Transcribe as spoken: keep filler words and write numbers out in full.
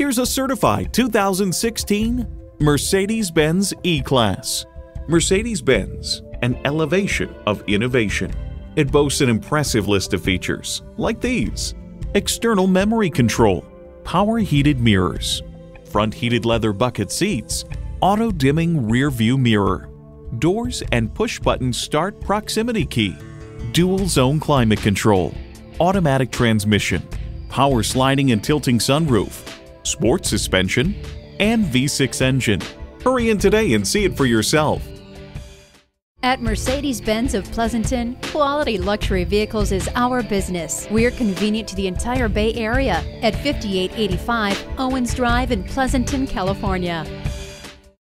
Here's a certified two thousand sixteen Mercedes-Benz E-Class. Mercedes-Benz, an elevation of innovation. It boasts an impressive list of features, like these: external memory control, power heated mirrors, front heated leather bucket seats, auto dimming rear view mirror, doors and push button start proximity key, dual zone climate control, automatic transmission, power sliding and tilting sunroof, sports suspension, and V six engine. Hurry in today and see it for yourself. At Mercedes-Benz of Pleasanton, quality luxury vehicles is our business. We're convenient to the entire Bay Area at fifty-eight eighty-five Owens Drive in Pleasanton, California.